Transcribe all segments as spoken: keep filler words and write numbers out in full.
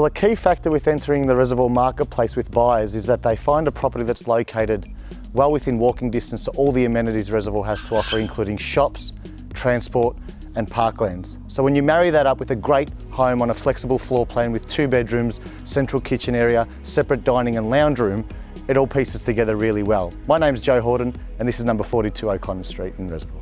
Well, a key factor with entering the Reservoir marketplace with buyers is that they find a property that's located well within walking distance to all the amenities Reservoir has to offer, including shops, transport and parklands. So when you marry that up with a great home on a flexible floor plan with two bedrooms, central kitchen area, separate dining and lounge room, it all pieces together really well. My name's Joe Horton and this is number forty-two O'Connor Street in Reservoir.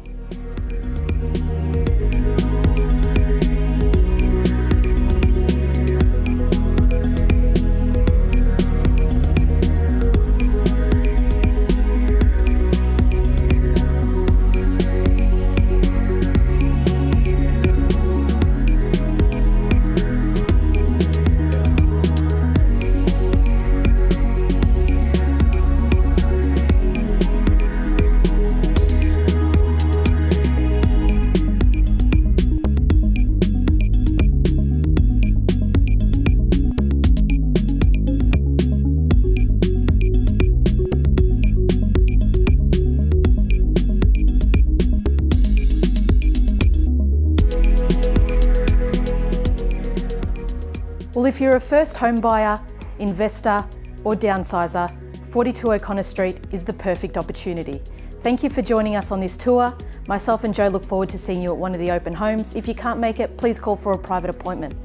Well, if you're a first home buyer, investor or downsizer, forty-two O'Connor Street is the perfect opportunity. Thank you for joining us on this tour. Myself and Joe look forward to seeing you at one of the open homes. If you can't make it, please call for a private appointment.